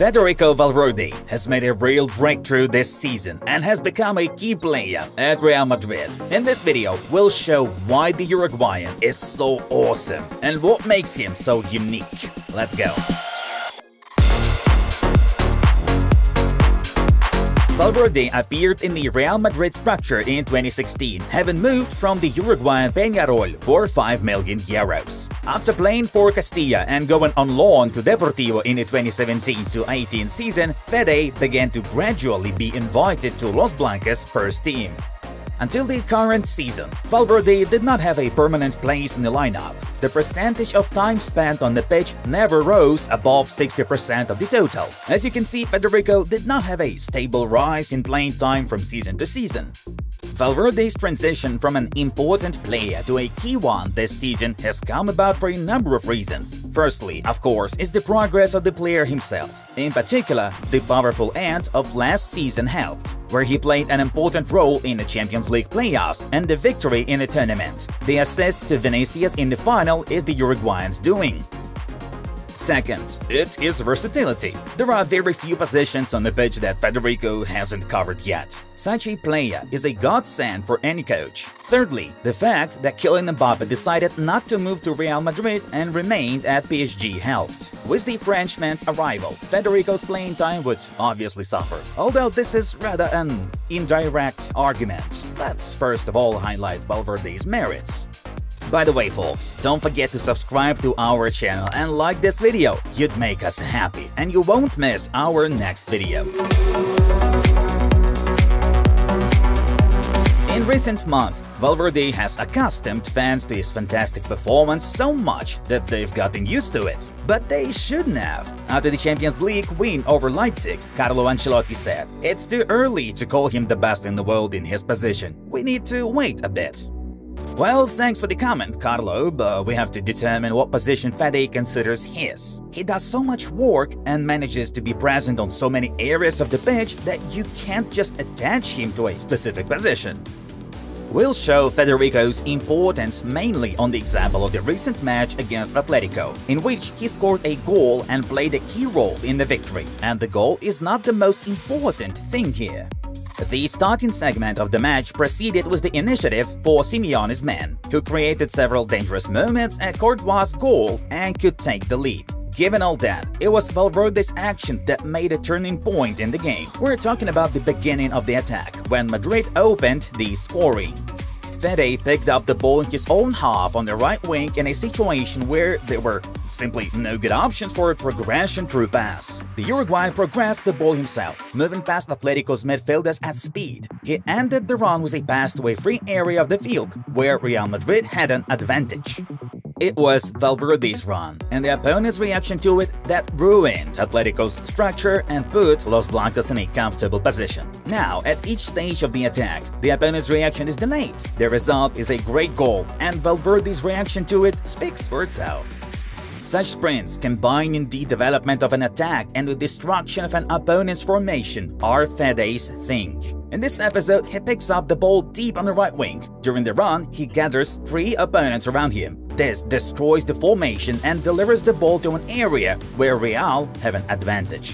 Federico Valverde has made a real breakthrough this season and has become a key player at Real Madrid. In this video, we'll show why the Uruguayan is so awesome and what makes him so unique. Let's go! Valverde appeared in the Real Madrid structure in 2016, having moved from the Uruguayan Peñarol for €5 million. After playing for Castilla and going on loan to Deportivo in the 2017-18 season, Fede began to gradually be invited to Los Blancos' first team. Until the current season, Valverde did not have a permanent place in the lineup. The percentage of time spent on the pitch never rose above 60% of the total. As you can see, Federico did not have a stable rise in playing time from season to season. Valverde's transition from an important player to a key one this season has come about for a number of reasons. Firstly, of course, is the progress of the player himself. In particular, the powerful end of last season helped, where he played an important role in the Champions League playoffs and the victory in the tournament. The assist to Vinicius in the final is the Uruguayan's doing. Second, it's his versatility. There are very few positions on the pitch that Federico hasn't covered yet. Such a player is a godsend for any coach. Thirdly, the fact that Kylian Mbappe decided not to move to Real Madrid and remained at PSG helped. With the Frenchman's arrival, Federico's playing time would obviously suffer, although this is rather an indirect argument. Let's first of all highlight Valverde's merits. By the way, folks, don't forget to subscribe to our channel and like this video. You'd make us happy and you won't miss our next video. In recent months, Valverde has accustomed fans to his fantastic performance so much that they've gotten used to it. But they shouldn't have. After the Champions League win over Leipzig, Carlo Ancelotti said, "It's too early to call him the best in the world in his position. We need to wait a bit." Well, thanks for the comment, Carlo, but we have to determine what position Fede considers his. He does so much work and manages to be present on so many areas of the pitch that you can't just attach him to a specific position. We'll show Federico's importance mainly on the example of the recent match against Atletico, in which he scored a goal and played a key role in the victory, and the goal is not the most important thing here. The starting segment of the match proceeded with the initiative for Simeone's men, who created several dangerous moments at Courtois' goal and could take the lead. Given all that, it was Valverde's actions that made a turning point in the game. We're talking about the beginning of the attack, when Madrid opened the scoring. Fede picked up the ball in his own half on the right wing in a situation where there were simply no good options for a progression through pass. The Uruguayan progressed the ball himself, moving past Atletico's midfielders at speed. He ended the run with a pass to a free area of the field, where Real Madrid had an advantage. It was Valverde's run and the opponent's reaction to it that ruined Atletico's structure and put Los Blancos in a comfortable position. Now, at each stage of the attack, the opponent's reaction is delayed. The result is a great goal, and Valverde's reaction to it speaks for itself. Such sprints, combining the development of an attack and the destruction of an opponent's formation, are Fede's thing. In this episode, he picks up the ball deep on the right wing. During the run, he gathers three opponents around him. This destroys the formation and delivers the ball to an area where Real have an advantage.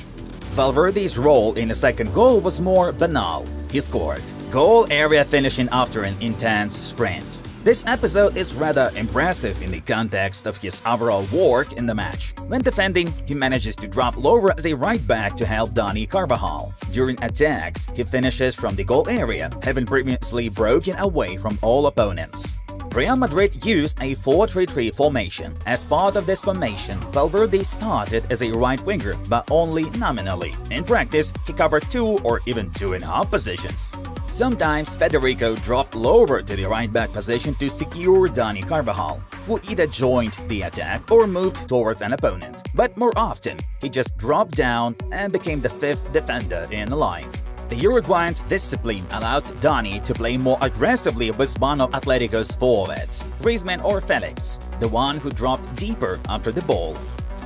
Valverde's role in the second goal was more banal. He scored. Goal area finishing after an intense sprint. This episode is rather impressive in the context of his overall work in the match. When defending, he manages to drop lower as a right back to help Dani Carvajal. During attacks, he finishes from the goal area, having previously broken away from all opponents. Real Madrid used a 4-3-3 formation. As part of this formation, Valverde started as a right winger, but only nominally. In practice, he covered two or even 2.5 positions. Sometimes Federico dropped lower to the right-back position to secure Dani Carvajal, who either joined the attack or moved towards an opponent. But more often, he just dropped down and became the fifth defender in the line. The Uruguayan's discipline allowed Dani to play more aggressively with one of Atletico's forwards, Griezmann or Felix, the one who dropped deeper after the ball.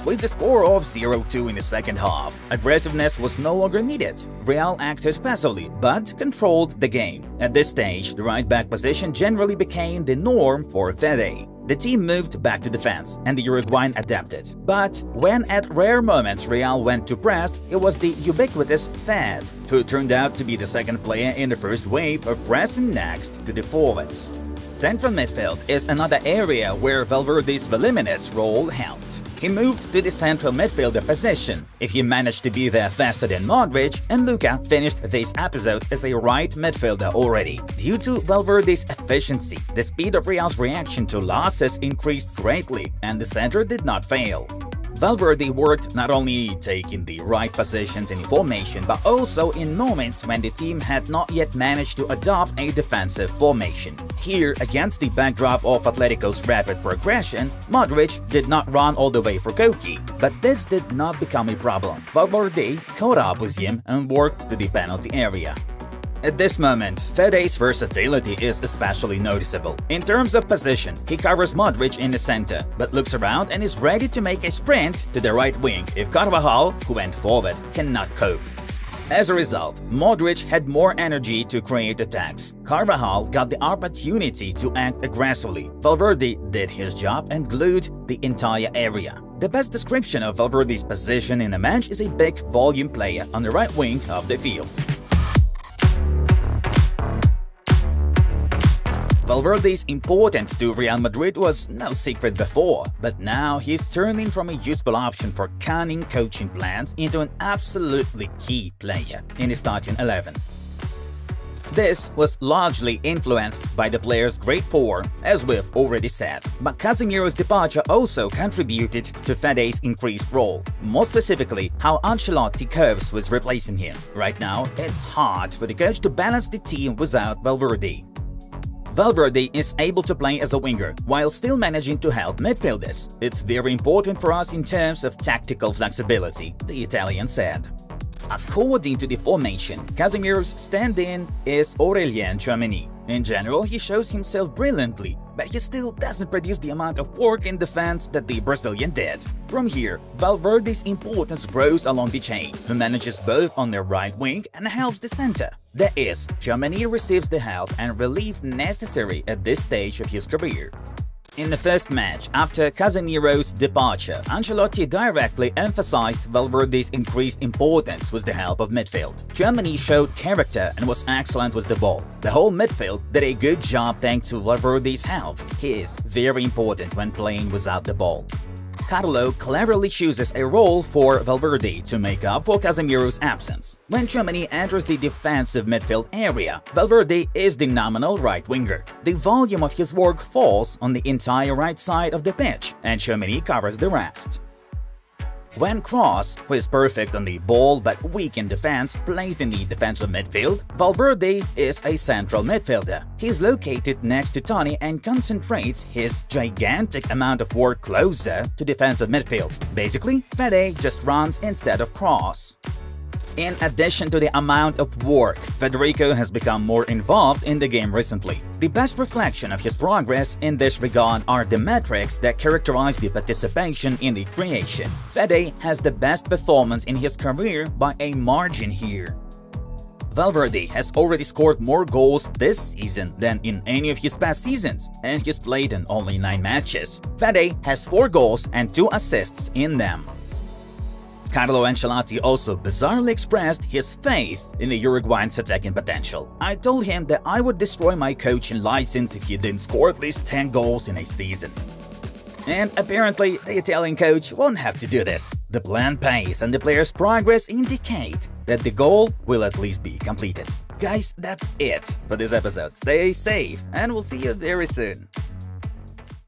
With the score of 0-2 in the second half, aggressiveness was no longer needed. Real acted passively, but controlled the game. At this stage, the right-back position generally became the norm for Fede. The team moved back to defense, and the Uruguayan adapted. But when at rare moments Real went to press, it was the ubiquitous Fed, who turned out to be the second player in the first wave of pressing next to the forwards. Central midfield is another area where Valverde's voluminous role helped. He moved to the central midfielder position. If he managed to be there faster than Modric, and Luka finished this episode as a right midfielder already. Due to Valverde's efficiency, the speed of Real's reaction to losses increased greatly, and the center did not fail. Valverde worked not only taking the right positions in formation, but also in moments when the team had not yet managed to adopt a defensive formation. Here, against the backdrop of Atletico's rapid progression, Modric did not run all the way for Koki, but this did not become a problem. Valverde caught up with him and worked to the penalty area. At this moment, Fede's versatility is especially noticeable. In terms of position, he covers Modric in the center, but looks around and is ready to make a sprint to the right wing if Carvajal, who went forward, cannot cope. As a result, Modric had more energy to create attacks. Carvajal got the opportunity to act aggressively. Valverde did his job and glued the entire area. The best description of Valverde's position in the match is a big volume player on the right wing of the field. Valverde's importance to Real Madrid was no secret before, but now he's turning from a useful option for cunning coaching plans into an absolutely key player in the starting 11. This was largely influenced by the player's great form, as we've already said, but Casemiro's departure also contributed to Fede's increased role, more specifically how Ancelotti copes with replacing him. Right now, it's hard for the coach to balance the team without Valverde. Valverde is able to play as a winger, while still managing to help midfielders. It's very important for us in terms of tactical flexibility, the Italian said. According to the formation, Casemiro's stand-in is Aurélien Tchouaméni. In general, he shows himself brilliantly, but he still doesn't produce the amount of work in defense that the Brazilian did. From here, Valverde's importance grows along the chain, who manages both on the right wing and helps the center. That is, Tchouaméni receives the help and relief necessary at this stage of his career. In the first match, after Casemiro's departure, Ancelotti directly emphasized Valverde's increased importance with the help of midfield. Germany showed character and was excellent with the ball. The whole midfield did a good job thanks to Valverde's help. He is very important when playing without the ball. Carlo cleverly chooses a role for Valverde to make up for Casemiro's absence. When Tchouaméni enters the defensive midfield area, Valverde is the nominal right winger. The volume of his work falls on the entire right side of the pitch, and Tchouaméni covers the rest. When Kroos, who is perfect on the ball but weak in defense, plays in the defensive midfield, Valverde is a central midfielder. He is located next to Toni and concentrates his gigantic amount of work closer to defensive midfield. Basically, Fede just runs instead of Kroos. In addition to the amount of work, Federico has become more involved in the game recently. The best reflection of his progress in this regard are the metrics that characterize the participation in the creation. Fede has the best performance in his career by a margin here. Valverde has already scored more goals this season than in any of his past seasons, and he's played in only 9 matches. Fede has 4 goals and 2 assists in them. Carlo Ancelotti also bizarrely expressed his faith in the Uruguayan's attacking potential. "I told him that I would destroy my coaching license if he didn't score at least 10 goals in a season." And apparently, the Italian coach won't have to do this. The plan pays and the player's progress indicate that the goal will at least be completed. Guys, that's it for this episode. Stay safe and we'll see you very soon.